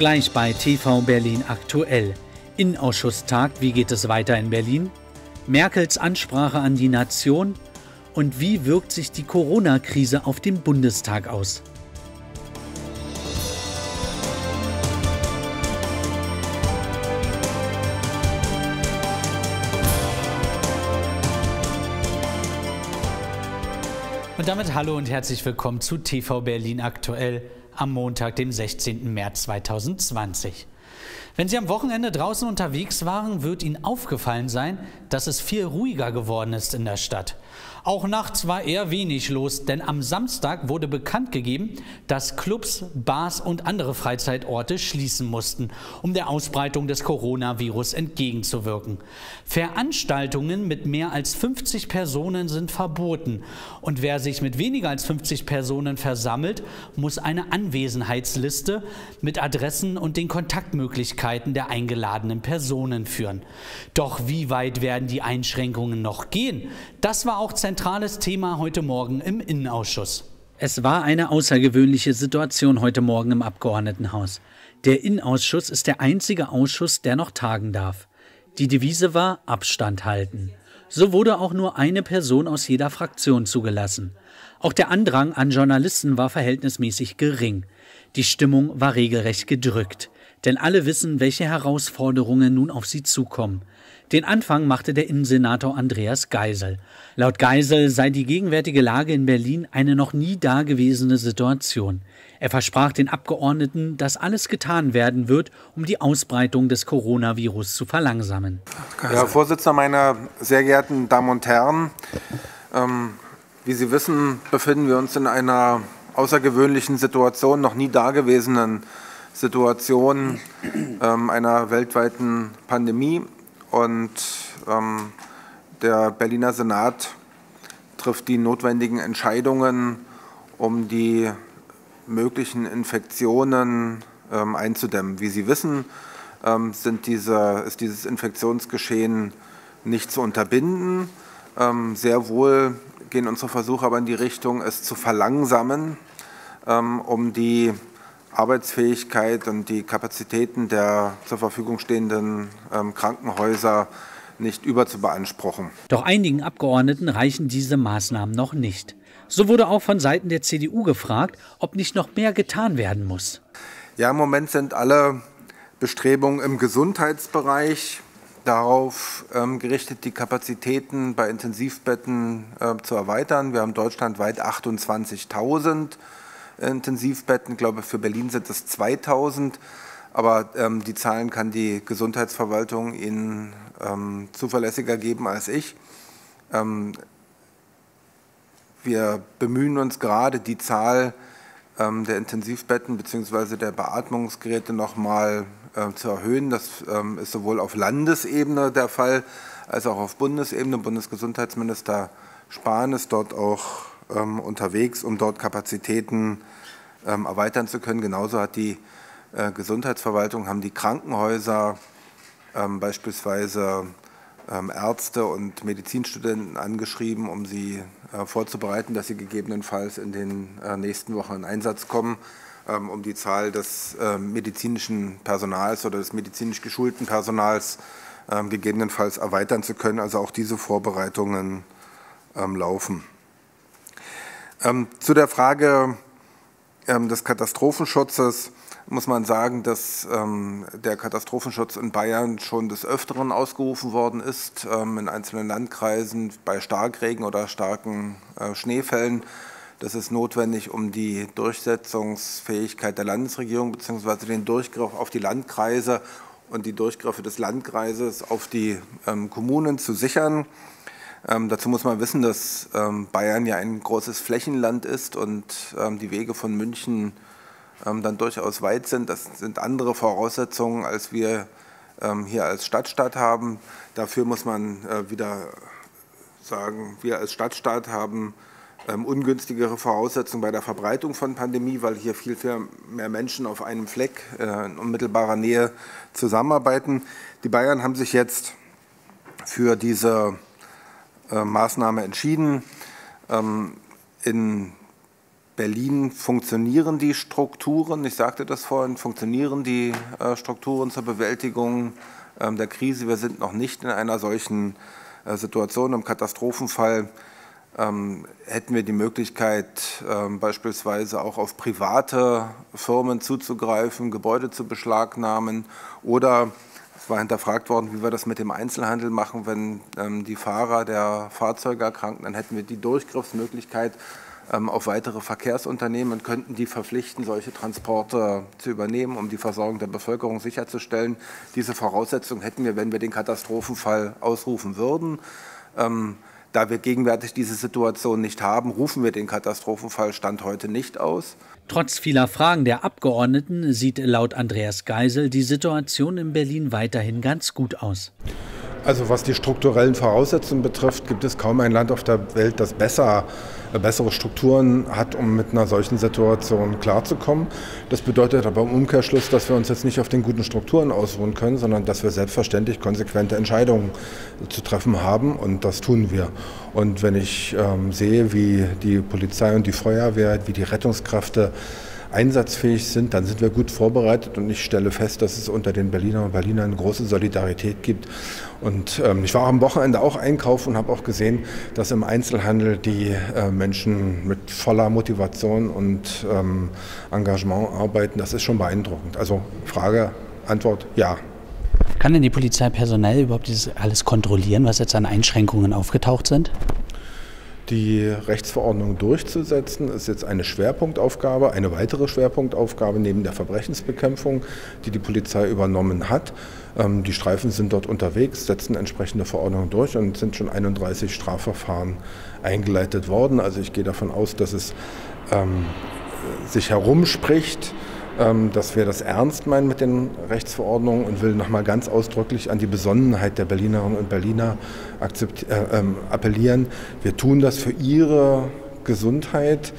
Gleich bei TV Berlin Aktuell. Innenausschusstag, wie geht es weiter in Berlin? Merkels Ansprache an die Nation und wie wirkt sich die Corona-Krise auf den Bundestag aus? Und damit hallo und herzlich willkommen zu TV Berlin Aktuell am Montag, dem 16. März 2020. Wenn Sie am Wochenende draußen unterwegs waren, wird Ihnen aufgefallen sein, dass es viel ruhiger geworden ist in der Stadt. Auch nachts war eher wenig los, denn am Samstag wurde bekannt gegeben, dass Clubs, Bars und andere Freizeitorte schließen mussten, um der Ausbreitung des Coronavirus entgegenzuwirken. Veranstaltungen mit mehr als 50 Personen sind verboten. Und wer sich mit weniger als 50 Personen versammelt, muss eine Anwesenheitsliste mit Adressen und den Kontaktmöglichkeiten der eingeladenen Personen führen. Doch wie weit werden die Einschränkungen noch gehen? Das war auch zentrales Thema heute Morgen im Innenausschuss. Es war eine außergewöhnliche Situation heute Morgen im Abgeordnetenhaus. Der Innenausschuss ist der einzige Ausschuss, der noch tagen darf. Die Devise war Abstand halten. So wurde auch nur eine Person aus jeder Fraktion zugelassen. Auch der Andrang an Journalisten war verhältnismäßig gering. Die Stimmung war regelrecht gedrückt. Denn alle wissen, welche Herausforderungen nun auf sie zukommen. Den Anfang machte der Innensenator Andreas Geisel. Laut Geisel sei die gegenwärtige Lage in Berlin eine noch nie dagewesene Situation. Er versprach den Abgeordneten, dass alles getan werden wird, um die Ausbreitung des Coronavirus zu verlangsamen. Herr Vorsitzender, meine sehr geehrten Damen und Herren, wie Sie wissen, befinden wir uns in einer außergewöhnlichen Situation, noch nie dagewesenen Situation einer weltweiten Pandemie. Und der Berliner Senat trifft die notwendigen Entscheidungen, um die möglichen Infektionen einzudämmen. Wie Sie wissen, ist dieses Infektionsgeschehen nicht zu unterbinden. Sehr wohl gehen unsere Versuche aber in die Richtung, es zu verlangsamen, um die Arbeitsfähigkeit und die Kapazitäten der zur Verfügung stehenden Krankenhäuser nicht überzubeanspruchen. Doch einigen Abgeordneten reichen diese Maßnahmen noch nicht. So wurde auch von Seiten der CDU gefragt, ob nicht noch mehr getan werden muss. Ja, im Moment sind alle Bestrebungen im Gesundheitsbereich darauf gerichtet, die Kapazitäten bei Intensivbetten zu erweitern. Wir haben deutschlandweit 28.000. Intensivbetten, ich glaube, für Berlin sind es 2000, aber die Zahlen kann die Gesundheitsverwaltung Ihnen zuverlässiger geben als ich. Wir bemühen uns gerade, die Zahl der Intensivbetten bzw. der Beatmungsgeräte nochmal zu erhöhen. Das ist sowohl auf Landesebene der Fall als auch auf Bundesebene. Bundesgesundheitsminister Spahn ist dort auch unterwegs, um dort Kapazitäten erweitern zu können. Genauso hat die Gesundheitsverwaltung, haben die Krankenhäuser beispielsweise Ärzte und Medizinstudenten angeschrieben, um sie vorzubereiten, dass sie gegebenenfalls in den nächsten Wochen in Einsatz kommen, um die Zahl des medizinischen Personals oder des medizinisch geschulten Personals gegebenenfalls erweitern zu können. Also auch diese Vorbereitungen laufen. Zu der Frage des Katastrophenschutzes muss man sagen, dass der Katastrophenschutz in Bayern schon des Öfteren ausgerufen worden ist, in einzelnen Landkreisen bei Starkregen oder starken Schneefällen. Das ist notwendig, um die Durchsetzungsfähigkeit der Landesregierung bzw. den Durchgriff auf die Landkreise und die Durchgriffe des Landkreises auf die Kommunen zu sichern. Dazu muss man wissen, dass Bayern ja ein großes Flächenland ist und die Wege von München dann durchaus weit sind. Das sind andere Voraussetzungen, als wir hier als Stadtstaat haben. Dafür muss man wieder sagen, wir als Stadtstaat haben ungünstigere Voraussetzungen bei der Verbreitung von Pandemie, weil hier viel, viel mehr Menschen auf einem Fleck in unmittelbarer Nähe zusammenarbeiten. Die Bayern haben sich jetzt für diese Maßnahme entschieden. In Berlin funktionieren die Strukturen, ich sagte das vorhin, funktionieren die Strukturen zur Bewältigung der Krise. Wir sind noch nicht in einer solchen Situation. Im Katastrophenfall hätten wir die Möglichkeit, beispielsweise auch auf private Firmen zuzugreifen, Gebäude zu beschlagnahmen oder es war hinterfragt worden, wie wir das mit dem Einzelhandel machen, wenn die Fahrer der Fahrzeuge erkranken, dann hätten wir die Durchgriffsmöglichkeit auf weitere Verkehrsunternehmen und könnten die verpflichten, solche Transporte zu übernehmen, um die Versorgung der Bevölkerung sicherzustellen. Diese Voraussetzung hätten wir, wenn wir den Katastrophenfall ausrufen würden. Da wir gegenwärtig diese Situation nicht haben, rufen wir den Katastrophenfall Stand heute nicht aus. Trotz vieler Fragen der Abgeordneten sieht laut Andreas Geisel die Situation in Berlin weiterhin ganz gut aus. Also was die strukturellen Voraussetzungen betrifft, gibt es kaum ein Land auf der Welt, das bessere Strukturen hat, um mit einer solchen Situation klarzukommen. Das bedeutet aber im Umkehrschluss, dass wir uns jetzt nicht auf den guten Strukturen ausruhen können, sondern dass wir selbstverständlich konsequente Entscheidungen zu treffen haben und das tun wir. Und wenn ich sehe, wie die Polizei und die Feuerwehr, wie die Rettungskräfte einsatzfähig sind, dann sind wir gut vorbereitet und ich stelle fest, dass es unter den Berlinerinnen und Berlinern eine große Solidarität gibt. Und ich war am Wochenende auch einkaufen und habe auch gesehen, dass im Einzelhandel die Menschen mit voller Motivation und Engagement arbeiten. Das ist schon beeindruckend. Also Frage, Antwort, ja. Kann denn die Polizei personell überhaupt dieses alles kontrollieren, was jetzt an Einschränkungen aufgetaucht sind? Die Rechtsverordnung durchzusetzen, ist jetzt eine Schwerpunktaufgabe, eine weitere Schwerpunktaufgabe neben der Verbrechensbekämpfung, die die Polizei übernommen hat. Die Streifen sind dort unterwegs, setzen entsprechende Verordnungen durch und sind schon 31 Strafverfahren eingeleitet worden. Also ich gehe davon aus, dass es sich herumspricht, dass wir das ernst meinen mit den Rechtsverordnungen und will nochmal ganz ausdrücklich an die Besonnenheit der Berlinerinnen und Berliner appellieren. Wir tun das für ihre Gesundheit.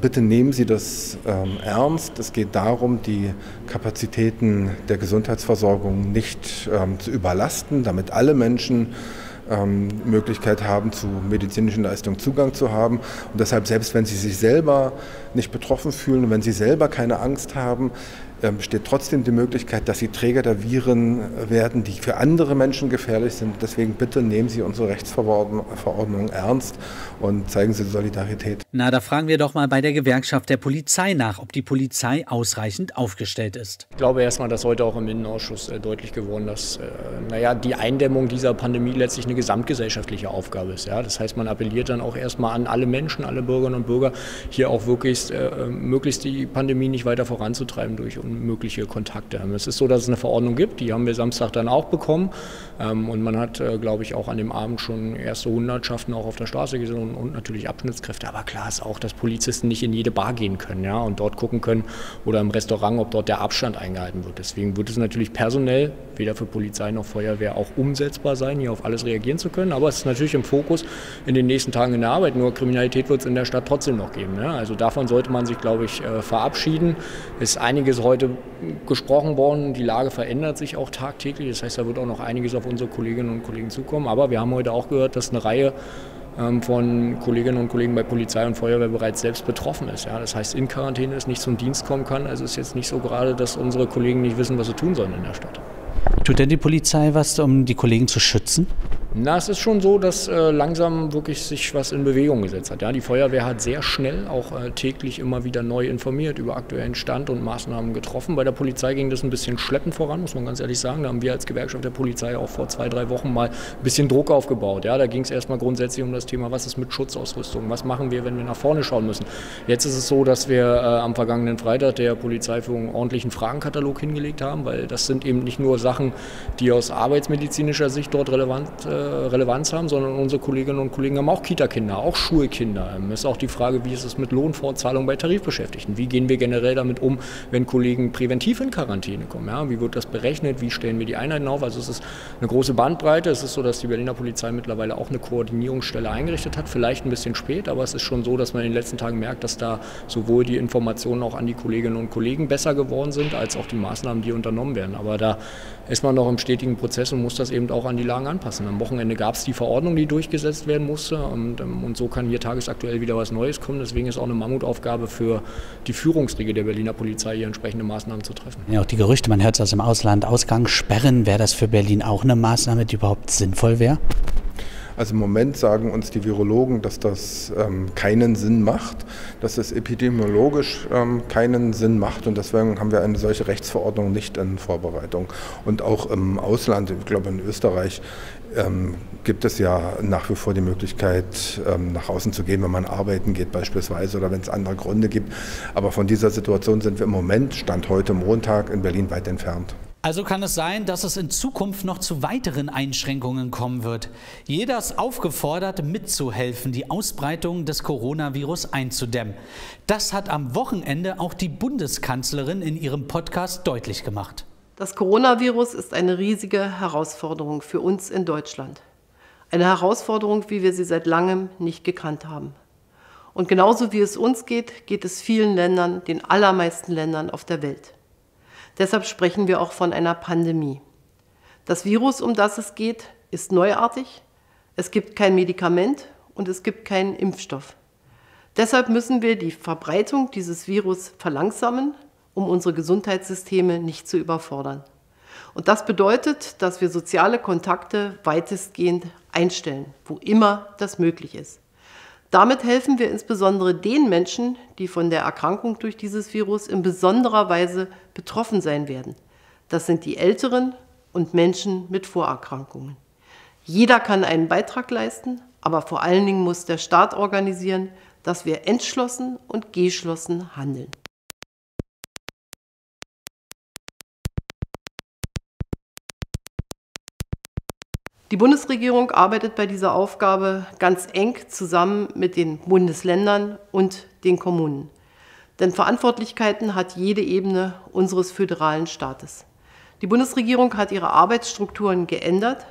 Bitte nehmen Sie das ernst. Es geht darum, die Kapazitäten der Gesundheitsversorgung nicht zu überlasten, damit alle Menschen Möglichkeit haben, zu medizinischen Leistungen Zugang zu haben. Und deshalb, selbst wenn Sie sich selber nicht betroffen fühlen und wenn Sie selber keine Angst haben, besteht trotzdem die Möglichkeit, dass Sie Träger der Viren werden, die für andere Menschen gefährlich sind. Deswegen bitte nehmen Sie unsere Rechtsverordnung ernst und zeigen Sie Solidarität. Na, da fragen wir doch mal bei der Gewerkschaft der Polizei nach, ob die Polizei ausreichend aufgestellt ist. Ich glaube erstmal, dass heute auch im Innenausschuss deutlich geworden ist, dass die Eindämmung dieser Pandemie letztlich eine gesamtgesellschaftliche Aufgabe ist. Ja? Das heißt, man appelliert dann auch erstmal an alle Menschen, alle Bürgerinnen und Bürger, hier auch wirklich möglichst die Pandemie nicht weiter voranzutreiben durch mögliche Kontakte. Es ist so, dass es eine Verordnung gibt, die haben wir Samstag dann auch bekommen und man hat, glaube ich, auch an dem Abend schon erste Hundertschaften auch auf der Straße gesehen und natürlich Abschnittskräfte. Aber klar ist auch, dass Polizisten nicht in jede Bar gehen können und dort gucken können oder im Restaurant, ob dort der Abstand eingehalten wird. Deswegen wird es natürlich personell weder für Polizei noch Feuerwehr auch umsetzbar sein, hier auf alles reagieren zu können. Aber es ist natürlich im Fokus in den nächsten Tagen in der Arbeit. Nur Kriminalität wird es in der Stadt trotzdem noch geben. Ja? Also davon sollte man sich, glaube ich, verabschieden. Es ist einiges heute gesprochen worden. Die Lage verändert sich auch tagtäglich. Das heißt, da wird auch noch einiges auf unsere Kolleginnen und Kollegen zukommen. Aber wir haben heute auch gehört, dass eine Reihe von Kolleginnen und Kollegen bei Polizei und Feuerwehr bereits selbst betroffen ist. Ja, das heißt, in Quarantäne ist, nicht zum Dienst kommen kann. Also ist jetzt nicht so gerade, dass unsere Kollegen nicht wissen, was sie tun sollen in der Stadt. Tut denn die Polizei was, um die Kollegen zu schützen? Na, es ist schon so, dass langsam wirklich sich was in Bewegung gesetzt hat. Ja? Die Feuerwehr hat sehr schnell, auch täglich immer wieder neu informiert über aktuellen Stand und Maßnahmen getroffen. Bei der Polizei ging das ein bisschen schleppend voran, muss man ganz ehrlich sagen. Da haben wir als Gewerkschaft der Polizei auch vor 2, 3 Wochen mal ein bisschen Druck aufgebaut. Ja? Da ging es erstmal grundsätzlich um das Thema, was ist mit Schutzausrüstung, was machen wir, wenn wir nach vorne schauen müssen. Jetzt ist es so, dass wir am vergangenen Freitag der Polizeiführung einen ordentlichen Fragenkatalog hingelegt haben, weil das sind eben nicht nur Sachen, die aus arbeitsmedizinischer Sicht dort Relevanz haben, sondern unsere Kolleginnen und Kollegen haben auch Kita-Kinder, auch Schulkinder. Es ist auch die Frage, wie ist es mit Lohnfortzahlung bei Tarifbeschäftigten? Wie gehen wir generell damit um, wenn Kollegen präventiv in Quarantäne kommen? Ja, wie wird das berechnet? Wie stellen wir die Einheiten auf? Also es ist eine große Bandbreite. Es ist so, dass die Berliner Polizei mittlerweile auch eine Koordinierungsstelle eingerichtet hat. Vielleicht ein bisschen spät, aber es ist schon so, dass man in den letzten Tagen merkt, dass da sowohl die Informationen auch an die Kolleginnen und Kollegen besser geworden sind, als auch die Maßnahmen, die unternommen werden. Aber da ist man noch im stetigen Prozess und muss das eben auch an die Lagen anpassen. Am Wochenende Wochenende gab es die Verordnung, die durchgesetzt werden musste. Und so kann hier tagesaktuell wieder was Neues kommen. Deswegen ist auch eine Mammutaufgabe für die Führungsriege der Berliner Polizei, hier entsprechende Maßnahmen zu treffen. Ja, auch die Gerüchte, man hört es aus dem Ausland, Ausgangssperren, wäre das für Berlin auch eine Maßnahme, die überhaupt sinnvoll wäre? Also im Moment sagen uns die Virologen, dass das keinen Sinn macht, dass es epidemiologisch keinen Sinn macht, und deswegen haben wir eine solche Rechtsverordnung nicht in Vorbereitung. Und auch im Ausland, ich glaube in Österreich, gibt es ja nach wie vor die Möglichkeit, nach außen zu gehen, wenn man arbeiten geht beispielsweise oder wenn es andere Gründe gibt. Aber von dieser Situation sind wir im Moment, Stand heute Montag, in Berlin weit entfernt. Also kann es sein, dass es in Zukunft noch zu weiteren Einschränkungen kommen wird. Jeder ist aufgefordert, mitzuhelfen, die Ausbreitung des Coronavirus einzudämmen. Das hat am Wochenende auch die Bundeskanzlerin in ihrem Podcast deutlich gemacht. Das Coronavirus ist eine riesige Herausforderung für uns in Deutschland. Eine Herausforderung, wie wir sie seit langem nicht gekannt haben. Und genauso wie es uns geht, geht es vielen Ländern, den allermeisten Ländern auf der Welt. Deshalb sprechen wir auch von einer Pandemie. Das Virus, um das es geht, ist neuartig. Es gibt kein Medikament und es gibt keinen Impfstoff. Deshalb müssen wir die Verbreitung dieses Virus verlangsamen, um unsere Gesundheitssysteme nicht zu überfordern. Und das bedeutet, dass wir soziale Kontakte weitestgehend einstellen, wo immer das möglich ist. Damit helfen wir insbesondere den Menschen, die von der Erkrankung durch dieses Virus in besonderer Weise betroffen sein werden. Das sind die Älteren und Menschen mit Vorerkrankungen. Jeder kann einen Beitrag leisten, aber vor allen Dingen muss der Staat organisieren, dass wir entschlossen und geschlossen handeln. Die Bundesregierung arbeitet bei dieser Aufgabe ganz eng zusammen mit den Bundesländern und den Kommunen. Denn Verantwortlichkeiten hat jede Ebene unseres föderalen Staates. Die Bundesregierung hat ihre Arbeitsstrukturen geändert.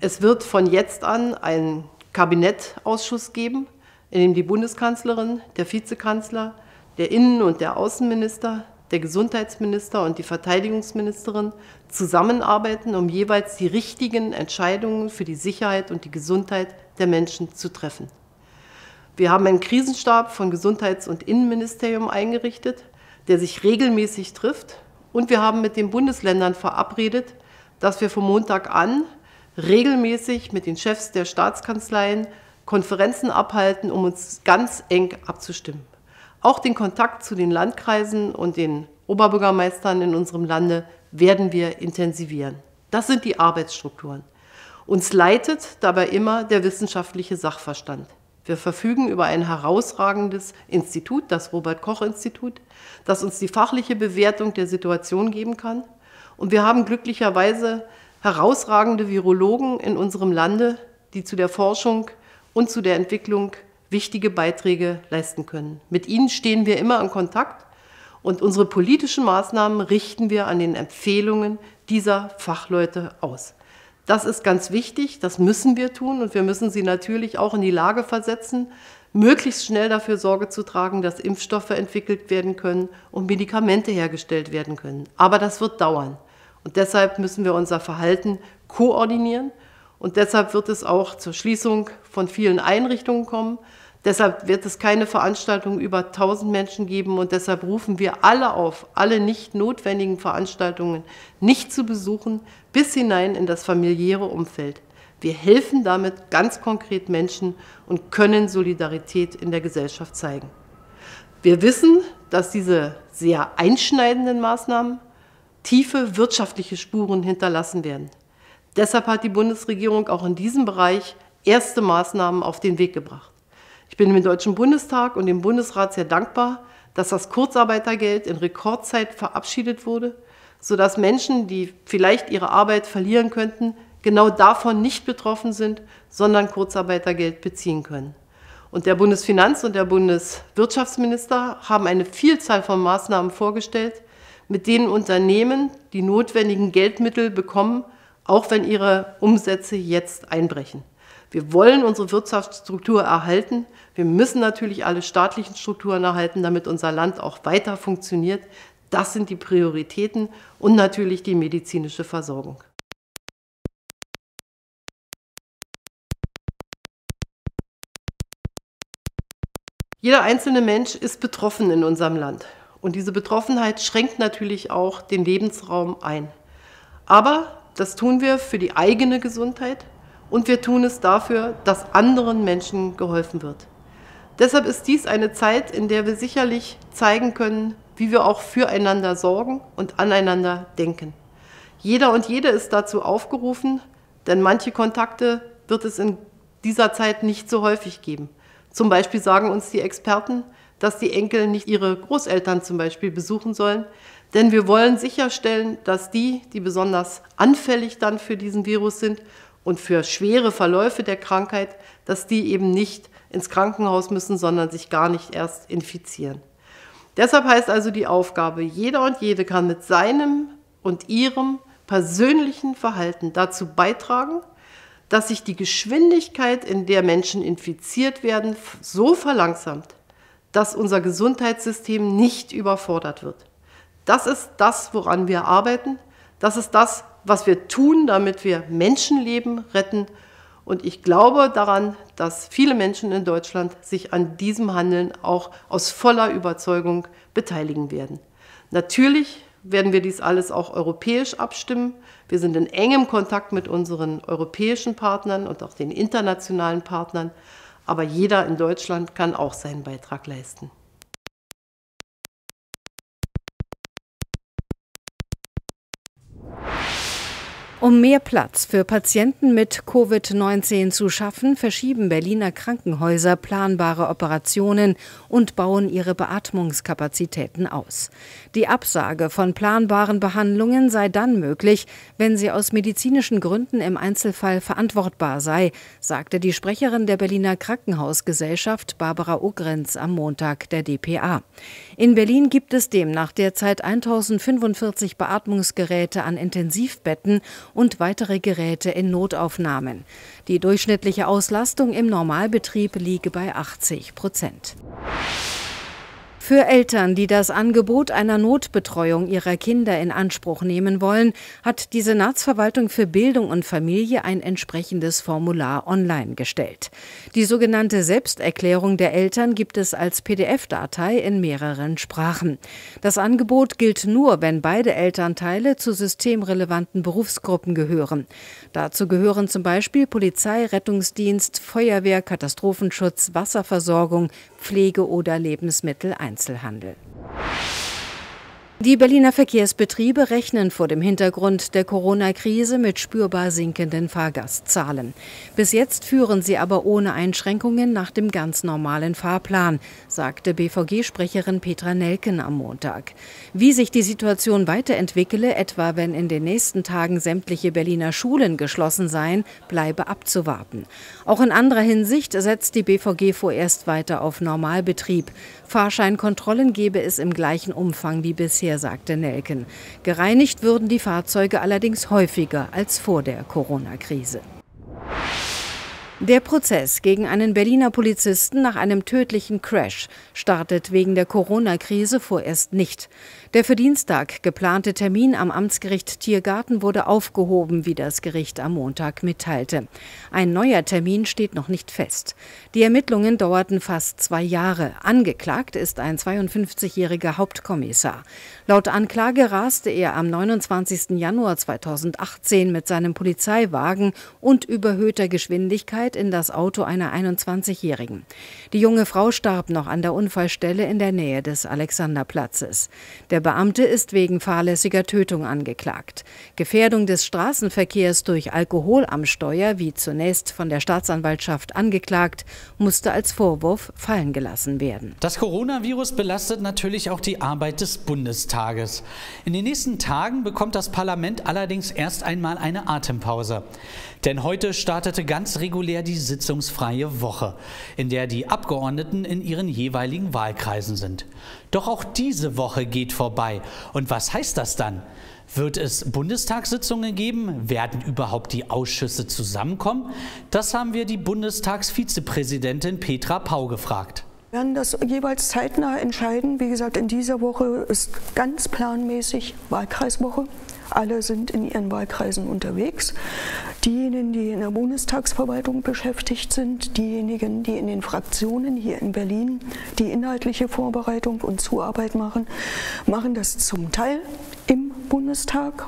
Es wird von jetzt an einen Kabinettausschuss geben, in dem die Bundeskanzlerin, der Vizekanzler, der Innen- und der Außenminister, der Gesundheitsminister und die Verteidigungsministerin zusammenarbeiten, um jeweils die richtigen Entscheidungen für die Sicherheit und die Gesundheit der Menschen zu treffen. Wir haben einen Krisenstab von Gesundheits- und Innenministerium eingerichtet, der sich regelmäßig trifft, und wir haben mit den Bundesländern verabredet, dass wir vom Montag an regelmäßig mit den Chefs der Staatskanzleien Konferenzen abhalten, um uns ganz eng abzustimmen. Auch den Kontakt zu den Landkreisen und den Oberbürgermeistern in unserem Lande werden wir intensivieren. Das sind die Arbeitsstrukturen. Uns leitet dabei immer der wissenschaftliche Sachverstand. Wir verfügen über ein herausragendes Institut, das Robert-Koch-Institut, das uns die fachliche Bewertung der Situation geben kann. Und wir haben glücklicherweise herausragende Virologen in unserem Lande, die zu der Forschung und zu der Entwicklung wichtige Beiträge leisten können. Mit ihnen stehen wir immer in Kontakt, und unsere politischen Maßnahmen richten wir an den Empfehlungen dieser Fachleute aus. Das ist ganz wichtig, das müssen wir tun, und wir müssen sie natürlich auch in die Lage versetzen, möglichst schnell dafür Sorge zu tragen, dass Impfstoffe entwickelt werden können und Medikamente hergestellt werden können. Aber das wird dauern, und deshalb müssen wir unser Verhalten koordinieren, und deshalb wird es auch zur Schließung von vielen Einrichtungen kommen. Deshalb wird es keine Veranstaltung über 1000 Menschen geben, und deshalb rufen wir alle auf, alle nicht notwendigen Veranstaltungen nicht zu besuchen, bis hinein in das familiäre Umfeld. Wir helfen damit ganz konkret Menschen und können Solidarität in der Gesellschaft zeigen. Wir wissen, dass diese sehr einschneidenden Maßnahmen tiefe wirtschaftliche Spuren hinterlassen werden. Deshalb hat die Bundesregierung auch in diesem Bereich erste Maßnahmen auf den Weg gebracht. Ich bin dem Deutschen Bundestag und dem Bundesrat sehr dankbar, dass das Kurzarbeitergeld in Rekordzeit verabschiedet wurde, sodass Menschen, die vielleicht ihre Arbeit verlieren könnten, genau davon nicht betroffen sind, sondern Kurzarbeitergeld beziehen können. Und der Bundesfinanz- und der Bundeswirtschaftsminister haben eine Vielzahl von Maßnahmen vorgestellt, mit denen Unternehmen die notwendigen Geldmittel bekommen, auch wenn ihre Umsätze jetzt einbrechen. Wir wollen unsere Wirtschaftsstruktur erhalten. Wir müssen natürlich alle staatlichen Strukturen erhalten, damit unser Land auch weiter funktioniert. Das sind die Prioritäten und natürlich die medizinische Versorgung. Jeder einzelne Mensch ist betroffen in unserem Land. Und diese Betroffenheit schränkt natürlich auch den Lebensraum ein. Aber das tun wir für die eigene Gesundheit und wir tun es dafür, dass anderen Menschen geholfen wird. Deshalb ist dies eine Zeit, in der wir sicherlich zeigen können, wie wir auch füreinander sorgen und aneinander denken. Jeder und jede ist dazu aufgerufen, denn manche Kontakte wird es in dieser Zeit nicht so häufig geben. Zum Beispiel sagen uns die Experten, dass die Enkel nicht ihre Großeltern zum Beispiel besuchen sollen, denn wir wollen sicherstellen, dass die, die besonders anfällig dann für diesen Virus sind und für schwere Verläufe der Krankheit, dass die eben nicht ins Krankenhaus müssen, sondern sich gar nicht erst infizieren. Deshalb heißt also die Aufgabe, jeder und jede kann mit seinem und ihrem persönlichen Verhalten dazu beitragen, dass sich die Geschwindigkeit, in der Menschen infiziert werden, so verlangsamt, dass unser Gesundheitssystem nicht überfordert wird. Das ist das, woran wir arbeiten. Das ist das, was wir tun, damit wir Menschenleben retten. Und ich glaube daran, dass viele Menschen in Deutschland sich an diesem Handeln auch aus voller Überzeugung beteiligen werden. Natürlich werden wir dies alles auch europäisch abstimmen. Wir sind in engem Kontakt mit unseren europäischen Partnern und auch den internationalen Partnern. Aber jeder in Deutschland kann auch seinen Beitrag leisten. Um mehr Platz für Patienten mit Covid-19 zu schaffen, verschieben Berliner Krankenhäuser planbare Operationen und bauen ihre Beatmungskapazitäten aus. Die Absage von planbaren Behandlungen sei dann möglich, wenn sie aus medizinischen Gründen im Einzelfall verantwortbar sei, sagte die Sprecherin der Berliner Krankenhausgesellschaft Barbara Ugrenz am Montag der dpa. In Berlin gibt es demnach derzeit 1045 Beatmungsgeräte an Intensivbetten und weitere Geräte in Notaufnahmen. Die durchschnittliche Auslastung im Normalbetrieb liege bei 80%. Für Eltern, die das Angebot einer Notbetreuung ihrer Kinder in Anspruch nehmen wollen, hat die Senatsverwaltung für Bildung und Familie ein entsprechendes Formular online gestellt. Die sogenannte Selbsterklärung der Eltern gibt es als PDF-Datei in mehreren Sprachen. Das Angebot gilt nur, wenn beide Elternteile zu systemrelevanten Berufsgruppen gehören. Dazu gehören zum Beispiel Polizei, Rettungsdienst, Feuerwehr, Katastrophenschutz, Wasserversorgung, Pflege oder Lebensmitteleinzelhandel. Die Berliner Verkehrsbetriebe rechnen vor dem Hintergrund der Corona-Krise mit spürbar sinkenden Fahrgastzahlen. Bis jetzt führen sie aber ohne Einschränkungen nach dem ganz normalen Fahrplan, sagte BVG-Sprecherin Petra Nelken am Montag. Wie sich die Situation weiterentwickele, etwa wenn in den nächsten Tagen sämtliche Berliner Schulen geschlossen seien, bleibe abzuwarten. Auch in anderer Hinsicht setzt die BVG vorerst weiter auf Normalbetrieb. Fahrscheinkontrollen gebe es im gleichen Umfang wie bisher, sagte Nelken. Gereinigt würden die Fahrzeuge allerdings häufiger als vor der Corona-Krise. Der Prozess gegen einen Berliner Polizisten nach einem tödlichen Crash startet wegen der Corona-Krise vorerst nicht. Der für Dienstag geplante Termin am Amtsgericht Tiergarten wurde aufgehoben, wie das Gericht am Montag mitteilte. Ein neuer Termin steht noch nicht fest. Die Ermittlungen dauerten fast 2 Jahre. Angeklagt ist ein 52-jähriger Hauptkommissar. Laut Anklage raste er am 29. Januar 2018 mit seinem Polizeiwagen und überhöhter Geschwindigkeit in das Auto einer 21-Jährigen. Die junge Frau starb noch an der Unfallstelle in der Nähe des Alexanderplatzes. Der Beamte ist wegen fahrlässiger Tötung angeklagt. Gefährdung des Straßenverkehrs durch Alkohol am Steuer, wie zunächst von der Staatsanwaltschaft angeklagt, musste als Vorwurf fallen gelassen werden. Das Coronavirus belastet natürlich auch die Arbeit des Bundestages. In den nächsten Tagen bekommt das Parlament allerdings erst einmal eine Atempause. Denn heute startete ganz regulär die sitzungsfreie Woche, in der die Abgeordneten in ihren jeweiligen Wahlkreisen sind. Doch auch diese Woche geht vorbei. Und was heißt das dann? Wird es Bundestagssitzungen geben? Werden überhaupt die Ausschüsse zusammenkommen? Das haben wir die Bundestagsvizepräsidentin Petra Pau gefragt. Wir werden das jeweils zeitnah entscheiden. Wie gesagt, in dieser Woche ist ganz planmäßig Wahlkreiswoche. Alle sind in ihren Wahlkreisen unterwegs. Diejenigen, die in der Bundestagsverwaltung beschäftigt sind, diejenigen, die in den Fraktionen hier in Berlin die inhaltliche Vorbereitung und Zuarbeit machen, machen das zum Teil im Bundestag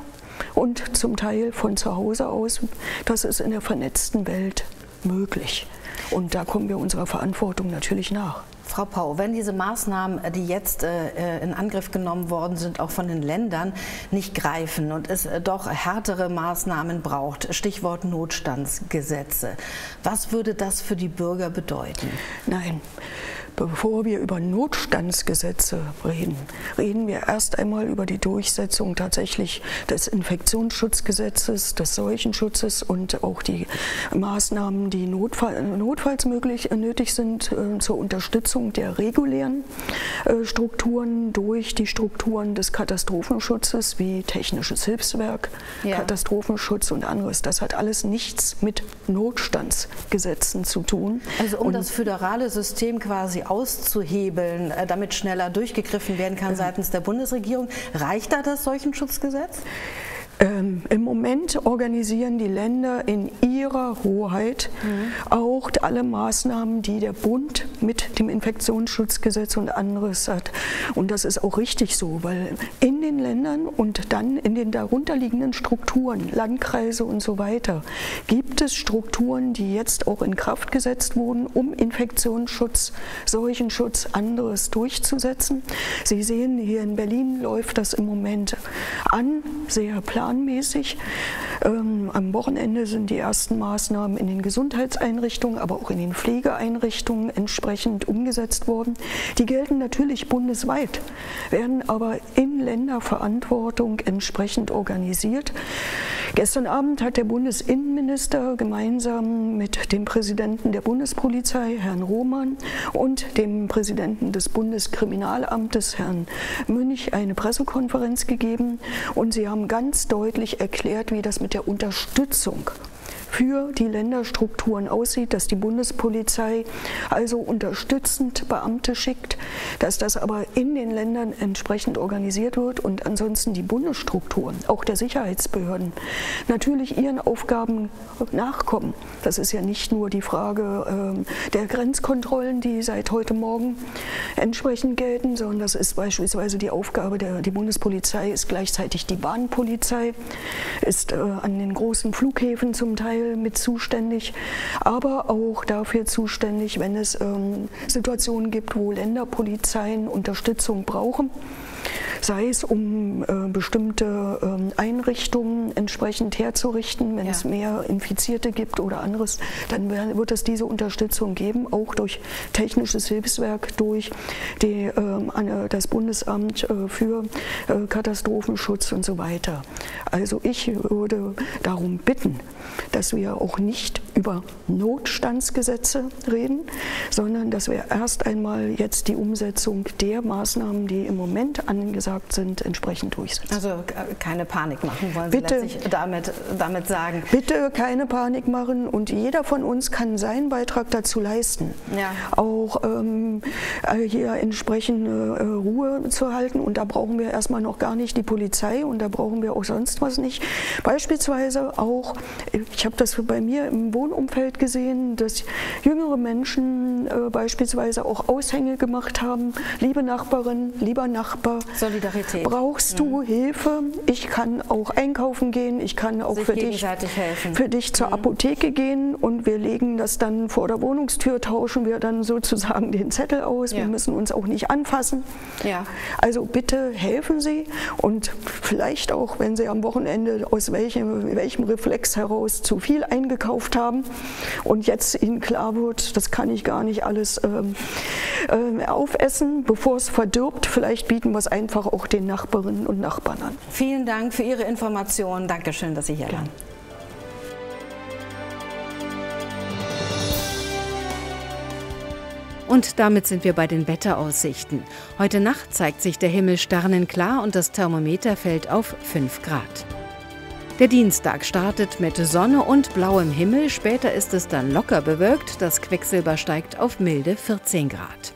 und zum Teil von zu Hause aus. Das ist in der vernetzten Welt möglich. Und da kommen wir unserer Verantwortung natürlich nach. Frau Pau, wenn diese Maßnahmen, die jetzt in Angriff genommen worden sind, auch von den Ländern nicht greifen und es doch härtere Maßnahmen braucht, Stichwort Notstandsgesetze, was würde das für die Bürger bedeuten? Nein, bevor wir über Notstandsgesetze reden, reden wir erst einmal über die Durchsetzung tatsächlich des Infektionsschutzgesetzes, des Seuchenschutzes und auch die Maßnahmen, die notfalls möglich nötig sind zur Unterstützung der regulären Strukturen durch die Strukturen des Katastrophenschutzes wie technisches Hilfswerk, ja. Katastrophenschutz und anderes. Das hat alles nichts mit Notstandsgesetzen zu tun. Also um und das föderale System quasi auszuhebeln, damit schneller durchgegriffen werden kann seitens der Bundesregierung, reicht da das Seuchenschutzgesetz? Im Moment organisieren die Länder in ihrer Hoheit auch alle Maßnahmen, die der Bund mit dem Infektionsschutzgesetz und anderes hat. Und das ist auch richtig so, weil in den Ländern und dann in den darunterliegenden Strukturen, Landkreise und so weiter, gibt es Strukturen, die jetzt auch in Kraft gesetzt wurden, um Infektionsschutz, Seuchenschutz, anderes durchzusetzen. Sie sehen, hier in Berlin läuft das im Moment an, sehr planmäßig. Am Wochenende sind die ersten Maßnahmen in den Gesundheitseinrichtungen, aber auch in den Pflegeeinrichtungen entsprechend umgesetzt worden. Die gelten natürlich bundesweit, werden aber in Länderverantwortung entsprechend organisiert. Gestern Abend hat der Bundesinnenminister gemeinsam mit dem Präsidenten der Bundespolizei, Herrn Roman, und dem Präsidenten des Bundeskriminalamtes, Herrn Münch, eine Pressekonferenz gegeben. Und sie haben ganz deutlich erklärt, wie das mit der Unterstützung für die Länderstrukturen aussieht, dass die Bundespolizei also unterstützend Beamte schickt, dass das aber in den Ländern entsprechend organisiert wird und ansonsten die Bundesstrukturen, auch der Sicherheitsbehörden, natürlich ihren Aufgaben nachkommen. Das ist ja nicht nur die Frage der Grenzkontrollen, die seit heute Morgen entsprechend gelten, sondern das ist beispielsweise die Aufgabe der Bundespolizei, ist gleichzeitig die Bahnpolizei, ist an den großen Flughäfen zum Teil mit zuständig, aber auch dafür zuständig, wenn es Situationen gibt, wo Länderpolizeien Unterstützung brauchen, sei es um bestimmte Einrichtungen entsprechend herzurichten, wenn es mehr Infizierte gibt oder anderes, dann wird es diese Unterstützung geben, auch durch technisches Hilfswerk, durch die, das Bundesamt für Katastrophenschutz und so weiter. Also ich würde darum bitten, dass wir auch nicht über Notstandsgesetze reden, sondern dass wir erst einmal jetzt die Umsetzung der Maßnahmen, die im Moment angesagt sind, entsprechend durchsetzen. Also keine Panik machen wollen Sie letztlich damit sagen? Bitte keine Panik machen und jeder von uns kann seinen Beitrag dazu leisten, auch hier entsprechende Ruhe zu halten, und da brauchen wir erstmal noch gar nicht die Polizei und da brauchen wir auch sonst was nicht. Beispielsweise auch, ich habe das bei mir im Wohnumfeld gesehen, dass jüngere Menschen beispielsweise auch Aushänge gemacht haben. Liebe Nachbarin, lieber Nachbar, Solidarität. Brauchst du Hilfe? Ich kann auch einkaufen gehen, ich kann auch für dich zur Apotheke gehen und wir legen das dann vor der Wohnungstür, tauschen wir dann sozusagen den Zettel aus. Wir müssen uns auch nicht anfassen. Also bitte helfen Sie, und vielleicht auch, wenn Sie am Wochenende aus welchem Reflex heraus zu viel eingekauft haben und jetzt ihnen klar wird, das kann ich gar nicht alles aufessen, bevor es verdirbt. Vielleicht bieten wir es einfach auch den Nachbarinnen und Nachbarn an. Vielen Dank für Ihre Informationen. Dankeschön, dass Sie hier waren. Und damit sind wir bei den Wetteraussichten. Heute Nacht zeigt sich der Himmel sternenklar und das Thermometer fällt auf 5 Grad. Der Dienstag startet mit Sonne und blauem Himmel, später ist es dann locker bewölkt, das Quecksilber steigt auf milde 14 Grad.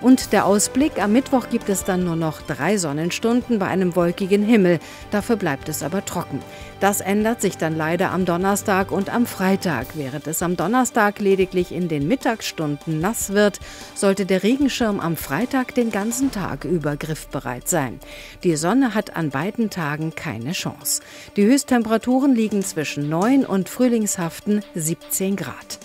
Und der Ausblick, am Mittwoch gibt es dann nur noch 3 Sonnenstunden bei einem wolkigen Himmel, dafür bleibt es aber trocken. Das ändert sich dann leider am Donnerstag und am Freitag. Während es am Donnerstag lediglich in den Mittagsstunden nass wird, sollte der Regenschirm am Freitag den ganzen Tag über griffbereit sein. Die Sonne hat an beiden Tagen keine Chance. Die Höchsttemperaturen liegen zwischen 9 und frühlingshaften 17 Grad.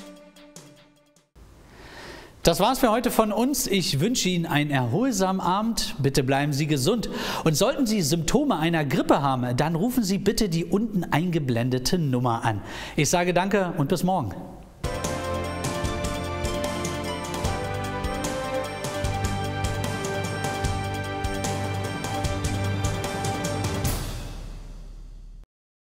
Das war's für heute von uns. Ich wünsche Ihnen einen erholsamen Abend. Bitte bleiben Sie gesund. Und sollten Sie Symptome einer Grippe haben, dann rufen Sie bitte die unten eingeblendete Nummer an. Ich sage danke und bis morgen.